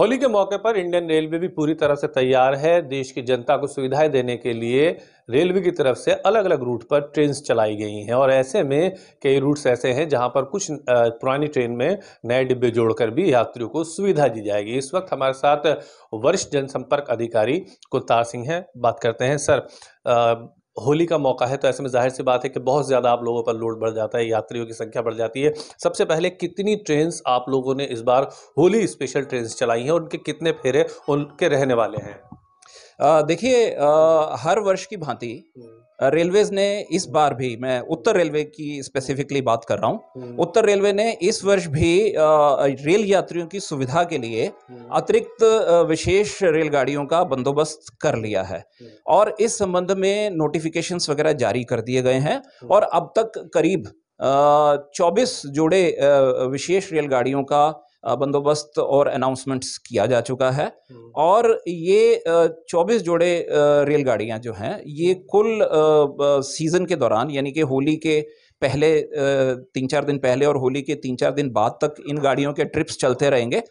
होली के मौके पर इंडियन रेलवे भी पूरी तरह से तैयार है। देश की जनता को सुविधाएं देने के लिए रेलवे की तरफ से अलग अलग रूट पर ट्रेन चलाई गई हैं और ऐसे में कई रूट्स ऐसे हैं जहां पर कुछ पुरानी ट्रेन में नए डिब्बे जोड़कर भी यात्रियों को सुविधा दी जाएगी। इस वक्त हमारे साथ वरिष्ठ जनसंपर्क अधिकारी कुलतार सिंह हैं, बात करते हैं। सर, होली का मौका है तो ऐसे में जाहिर सी बात है कि बहुत ज़्यादा आप लोगों पर लोड बढ़ जाता है, यात्रियों की संख्या बढ़ जाती है। सबसे पहले कितनी ट्रेन्स आप लोगों ने इस बार होली स्पेशल ट्रेन्स चलाई हैं, उनके कितने फेरे उनके रहने वाले हैं? देखिए, हर वर्ष की भांति रेलवेज़ ने इस बार भी, मैं उत्तर रेलवे की स्पेसिफिकली बात कर रहा हूँ, उत्तर रेलवे ने इस वर्ष भी रेल यात्रियों की सुविधा के लिए अतिरिक्त विशेष रेलगाड़ियों का बंदोबस्त कर लिया है और इस संबंध में नोटिफिकेशंस वगैरह जारी कर दिए गए हैं। और अब तक करीब 24 जोड़े विशेष रेलगाड़ियों का बंदोबस्त और अनाउंसमेंट्स किया जा चुका है और ये 24 जोड़े रेलगाड़ियां जो हैं ये कुल सीज़न के दौरान, यानी कि होली के पहले 3-4 दिन पहले और होली के 3-4 दिन बाद तक इन गाड़ियों के ट्रिप्स चलते रहेंगे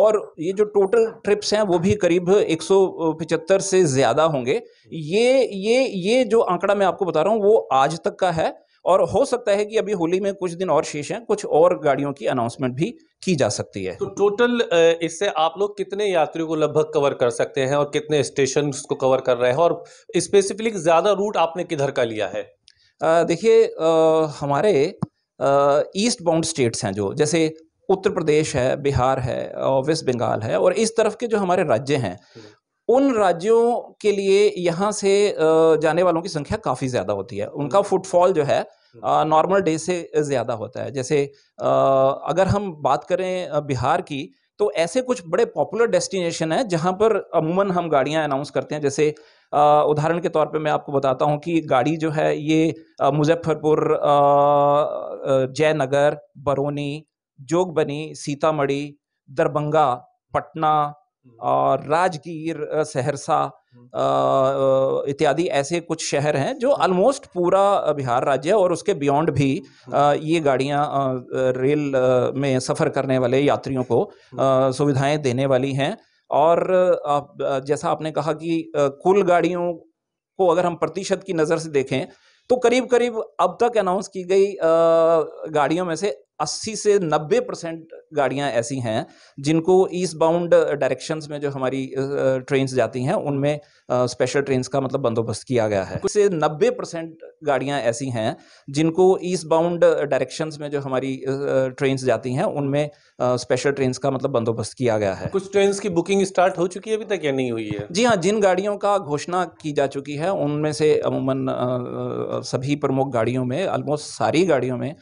और ये जो टोटल ट्रिप्स हैं वो भी करीब 175 से ज़्यादा होंगे। ये जो आंकड़ा मैं आपको बता रहा हूँ वो आज तक का है और हो सकता है कि अभी होली में कुछ दिन और शेष हैं, कुछ और गाड़ियों की अनाउंसमेंट भी की जा सकती है। तो टोटल इससे आप लोग कितने यात्रियों को लगभग कवर कर सकते हैं और कितने स्टेशन को कवर कर रहे हैं और स्पेसिफिकली ज़्यादा रूट आपने किधर का लिया है? देखिए, हमारे ईस्ट बाउंड स्टेट्स हैं जो, जैसे उत्तर प्रदेश है, बिहार है, वेस्ट बंगाल है और इस तरफ के जो हमारे राज्य हैं, उन राज्यों के लिए यहाँ से जाने वालों की संख्या काफ़ी ज़्यादा होती है। उनका फुटफॉल जो है नॉर्मल डे से ज़्यादा होता है। जैसे अगर हम बात करें बिहार की तो ऐसे कुछ बड़े पॉपुलर डेस्टिनेशन हैं जहाँ पर अमूमन हम गाड़ियाँ अनाउंस करते हैं। जैसे उदाहरण के तौर पे मैं आपको बताता हूँ कि गाड़ी जो है ये मुजफ्फरपुर, जयनगर, बरौनी, जोगबनी, सीतामढ़ी, दरभंगा, पटना और राजगीर, सहरसा इत्यादि ऐसे कुछ शहर हैं जो ऑलमोस्ट पूरा बिहार राज्य और उसके बियॉन्ड भी ये गाड़ियाँ रेल में सफ़र करने वाले यात्रियों को सुविधाएं देने वाली हैं। और जैसा आपने कहा कि कुल गाड़ियों को अगर हम प्रतिशत की नज़र से देखें तो करीब करीब अब तक अनाउंस की गई गाड़ियों में से 80 से 90% गाड़ियाँ ऐसी हैं जिनको ईस्ट बाउंड डायरेक्शंस में जो हमारी ट्रेन्स जाती हैं उनमें स्पेशल ट्रेन्स का मतलब बंदोबस्त किया गया है। 90% गाड़ियाँ ऐसी हैं जिनको ईस्ट बाउंड डायरेक्शंस में जो हमारी ट्रेन्स जाती हैं उनमें स्पेशल ट्रेन्स का मतलब बंदोबस्त किया गया है। कुछ ट्रेन्स की बुकिंग स्टार्ट हो चुकी है अभी तक या नहीं हुई है? जी हाँ, जिन गाड़ियों का घोषणा की जा चुकी है उनमें से अमूमन सभी प्रमुख गाड़ियों में, ऑलमोस्ट सारी गाड़ियों में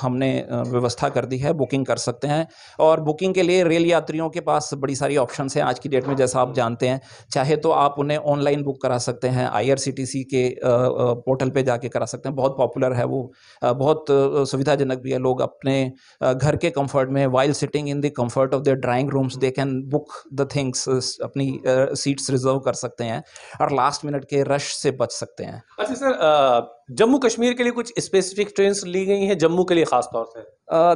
हमने व्यवस्था कर दी है, बुकिंग कर सकते हैं। और बुकिंग के लिए रेल यात्रियों के पास बड़ी सारी ऑप्शंस हैं आज की डेट में, जैसा आप जानते हैं। चाहे तो आप उन्हें ऑनलाइन बुक करा सकते हैं, आईआरसीटीसी के पोर्टल पे जाके करा सकते हैं, बहुत पॉपुलर है वो, बहुत सुविधाजनक भी है। लोग अपने घर के कंफर्ट में, while sitting in the comfort of their drawing rooms, they can book the things, अपनी सीट्स रिजर्व कर सकते हैं और लास्ट मिनट के रश से बच सकते हैं। अच्छा सर, जम्मू कश्मीर के लिए कुछ स्पेसिफिक ट्रेन्स ली गई हैं जम्मू के लिए ख़ास तौर से?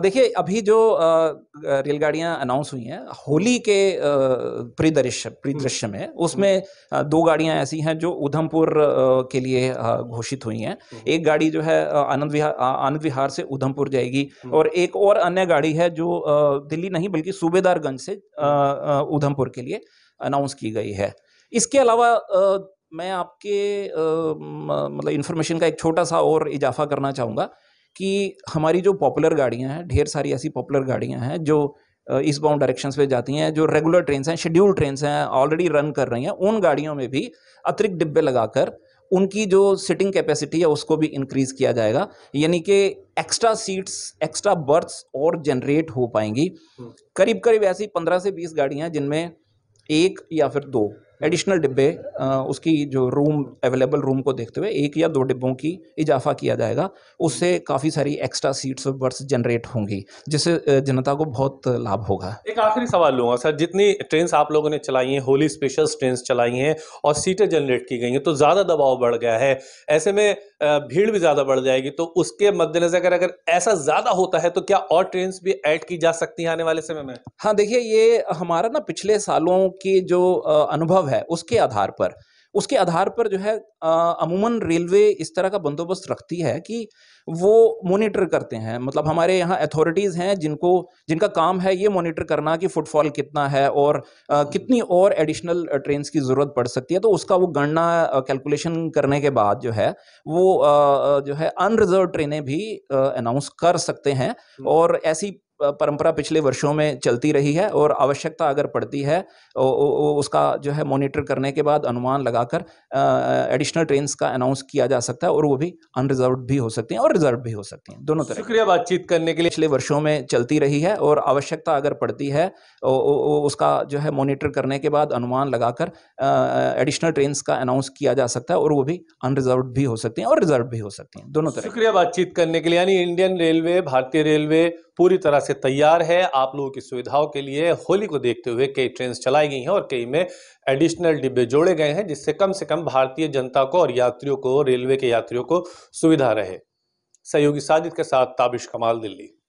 देखिए, अभी जो रेलगाड़ियां अनाउंस हुई हैं होली के परिदृश्य में, उसमें 2 गाड़ियां ऐसी हैं जो उधमपुर के लिए घोषित हुई हैं। एक गाड़ी जो है आनंद विहार से उधमपुर जाएगी और एक और अन्य गाड़ी है जो दिल्ली नहीं बल्कि सूबेदारगंज से उधमपुर के लिए अनाउंस की गई है। इसके अलावा मैं आपके मतलब इन्फॉर्मेशन का एक छोटा सा और इजाफा करना चाहूँगा कि हमारी जो पॉपुलर गाड़ियाँ हैं, ढेर सारी ऐसी पॉपुलर गाड़ियाँ हैं जो ईस्ट बाउंड डायरेक्शंस पे जाती हैं, जो रेगुलर ट्रेन्स हैं, शेड्यूल ट्रेन्स हैं, ऑलरेडी रन कर रही हैं, उन गाड़ियों में भी अतिरिक्त डिब्बे लगाकर उनकी जो सिटिंग कैपेसिटी है उसको भी इंक्रीज़ किया जाएगा। यानी कि एक्स्ट्रा सीट्स, एक्स्ट्रा बर्थ्स और जनरेट हो पाएंगी। करीब करीब ऐसी 15 से 20 गाड़ियाँ जिनमें 1 या फिर 2 एडिशनल डिब्बे, उसकी जो रूम अवेलेबल रूम को देखते हुए 1 या 2 डिब्बों की इजाफा किया जाएगा। उससे काफ़ी सारी एक्स्ट्रा सीट्स और बर्थ जनरेट होंगी जिससे जनता को बहुत लाभ होगा। एक आखिरी सवाल लूँगा सर, जितनी ट्रेन्स आप लोगों ने चलाई हैं, होली स्पेशल ट्रेन्स चलाई हैं और सीटें जनरेट की गई हैं तो ज़्यादा दबाव बढ़ गया है, ऐसे में भीड़ भी ज्यादा बढ़ जाएगी, तो उसके मद्देनजर अगर ऐसा ज्यादा होता है तो क्या और ट्रेन भी ऐड की जा सकती है आने वाले समय में? हाँ देखिए, ये हमारा ना पिछले सालों की जो अनुभव है उसके आधार पर जो है अमूमन रेलवे इस तरह का बंदोबस्त रखती है कि वो मॉनिटर करते हैं। मतलब हमारे यहाँ अथॉरिटीज़ हैं जिनका काम है ये मॉनिटर करना कि फुटफॉल कितना है और कितनी और एडिशनल ट्रेन्स की ज़रूरत पड़ सकती है। तो उसका वो गणना कैलकुलेशन करने के बाद जो है वो जो है अनरिजर्व ट्रेनें भी अनाउंस कर सकते हैं। और ऐसी परंपरा पिछले वर्षों में चलती रही है और आवश्यकता अगर पड़ती है उसका जो है मॉनिटर करने के बाद अनुमान लगाकर एडिशनल ट्रेन्स का अनाउंस किया जा सकता है, और वो भी अनरिजर्व्ड भी हो सकती हैं और रिजर्व्ड भी हो सकती हैं, दोनों तरह। शुक्रिया बातचीत करने के लिए। पिछले वर्षों में चलती रही है और आवश्यकता अगर पड़ती है उसका जो है मॉनिटर करने के बाद अनुमान लगाकर एडिशनल ट्रेन्स का अनाउंस किया जा सकता है, और वो भी अनरिजर्व्ड भी हो सकती हैं और रिजर्व्ड भी हो सकती हैं, दोनों तरह। शुक्रिया बातचीत करने के लिए। यानी इंडियन रेलवे, भारतीय रेलवे पूरी तरह से तैयार है आप लोगों की सुविधाओं के लिए। होली को देखते हुए कई ट्रेन चलाई गई हैं और कई में एडिशनल डिब्बे जोड़े गए हैं, जिससे कम से कम भारतीय जनता को और यात्रियों को, रेलवे के यात्रियों को सुविधा रहे। सहयोगी साजिद के साथ ताबिश कमाल, दिल्ली।